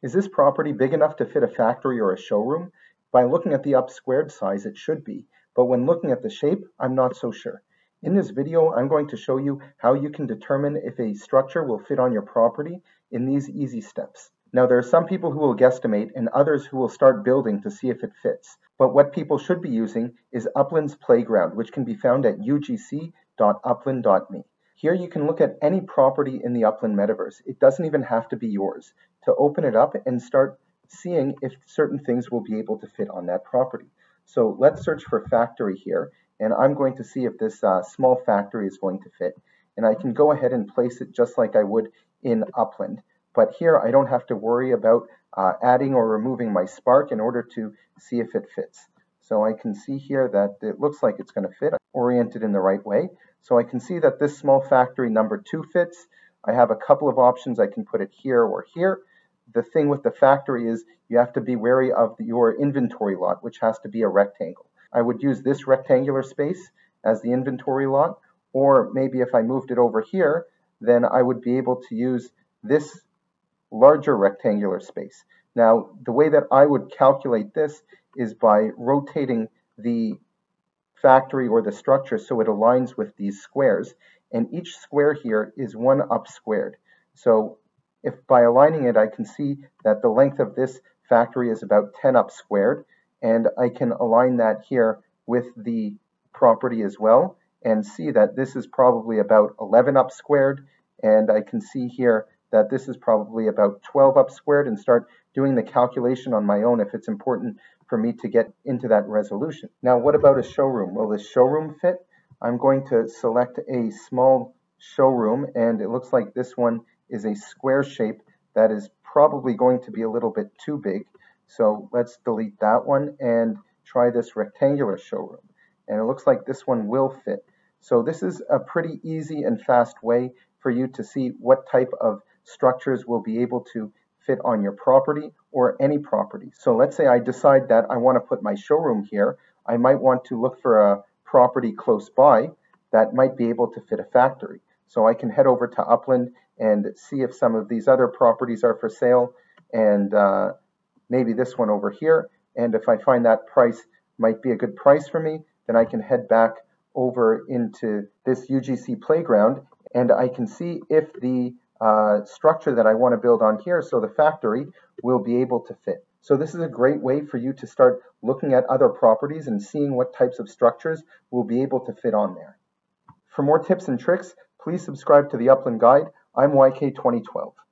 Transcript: Is this property big enough to fit a factory or a showroom? By looking at the up squared size, it should be, but when looking at the shape, I'm not so sure. In this video, I'm going to show you how you can determine if a structure will fit on your property in these easy steps. Now, there are some people who will guesstimate and others who will start building to see if it fits. But what people should be using is Upland's Playground, which can be found at ugc.upland.me. Here you can look at any property in the Upland metaverse. It doesn't even have to be yours, to open it up and start seeing if certain things will be able to fit on that property. So let's search for factory here, and I'm going to see if this small factory is going to fit. And I can go ahead and place it just like I would in Upland. But here I don't have to worry about adding or removing my spark in order to see if it fits. So I can see here that it looks like it's going to fit, oriented in the right way. So I can see that this small factory number 2 fits. I have a couple of options. I can put it here or here. The thing with the factory is you have to be wary of your inventory lot, which has to be a rectangle. I would use this rectangular space as the inventory lot, or maybe if I moved it over here, then I would be able to use this larger rectangular space. Now, the way that I would calculate this is by rotating the factory or the structure so it aligns with these squares, and each square here is 1 up squared. So if by aligning it, I can see that the length of this factory is about 10 up squared, and I can align that here with the property as well and see that this is probably about 11 up squared, and I can see here that this is probably about 12 up squared, and start doing the calculation on my own if it's important for me to get into that resolution. Now, what about a showroom? Will this showroom fit? I'm going to select a small showroom, and it looks like this one is a square shape that is probably going to be a little bit too big. So let's delete that one and try this rectangular showroom. And it looks like this one will fit. So this is a pretty easy and fast way for you to see what type of structures will be able to fit on your property or any property. So let's say I decide that I want to put my showroom here. I might want to look for a property close by that might be able to fit a factory. So I can head over to Upland and see if some of these other properties are for sale, and maybe this one over here. And if I find that price might be a good price for me, then I can head back over into this UGC Playground, and I can see if the structure that I want to build on here, so the factory, will be able to fit. So this is a great way for you to start looking at other properties and seeing what types of structures will be able to fit on there. For more tips and tricks, please subscribe to the Upland Guide. I'm YK2012.